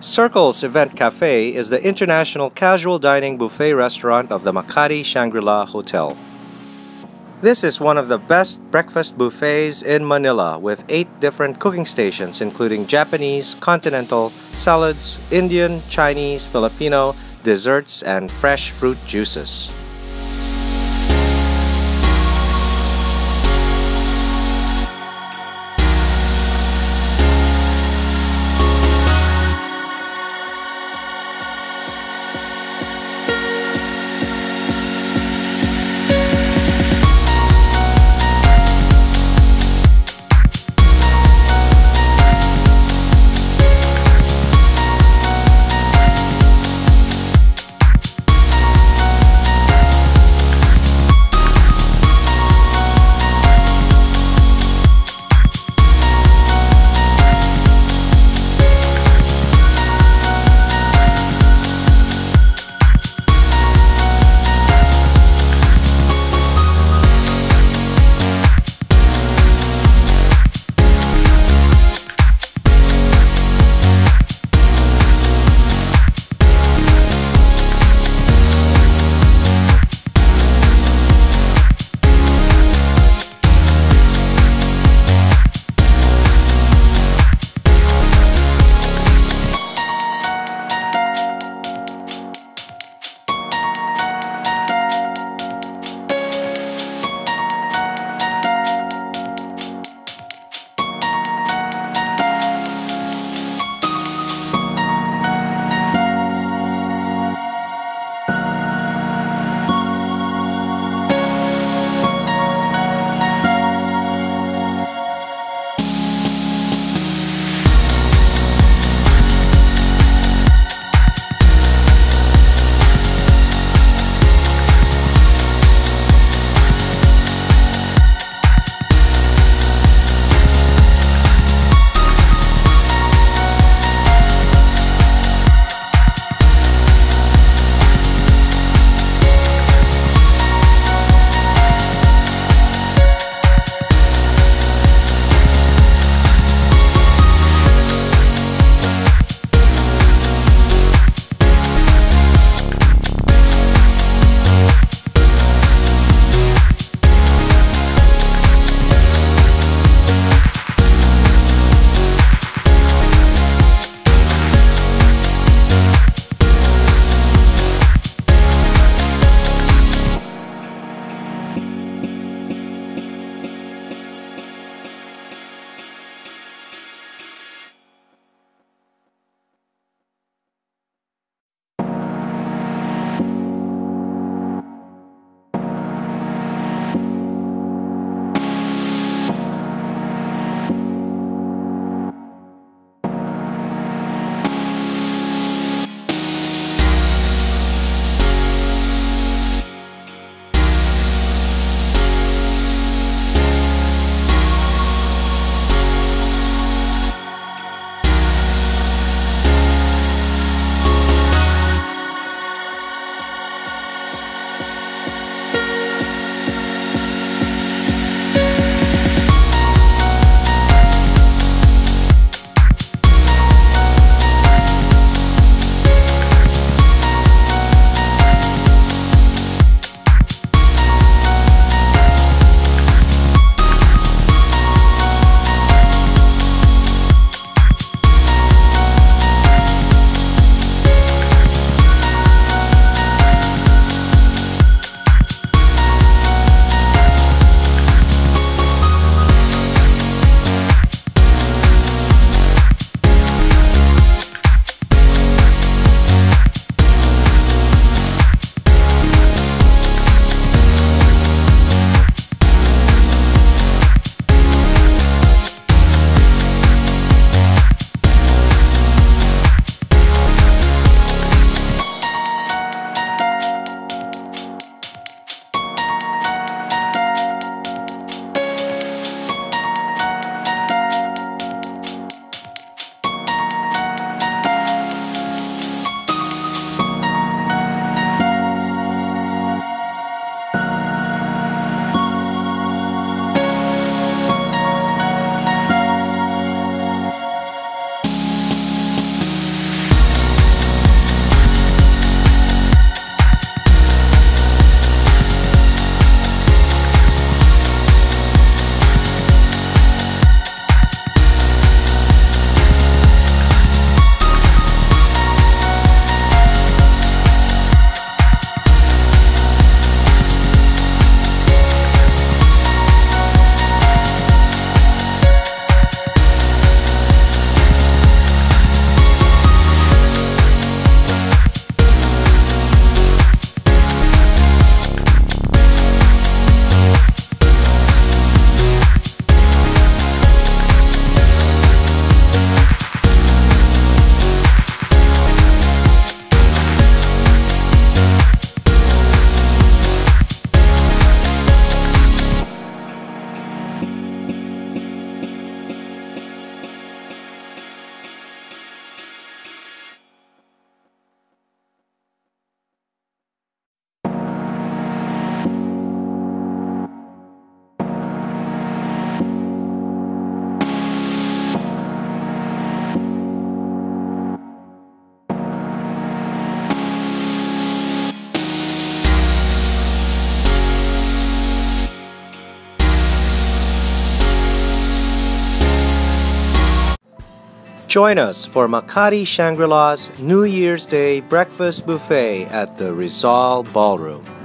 Circles Event Café is the international casual dining buffet restaurant of the Makati Shangri-La Hotel. This is one of the best breakfast buffets in Manila with 8 different cooking stations including Japanese, continental, salads, Indian, Chinese, Filipino, desserts, and fresh fruit juices. Join us for Makati Shangri-La's New Year's Day breakfast buffet at the Rizal Ballroom.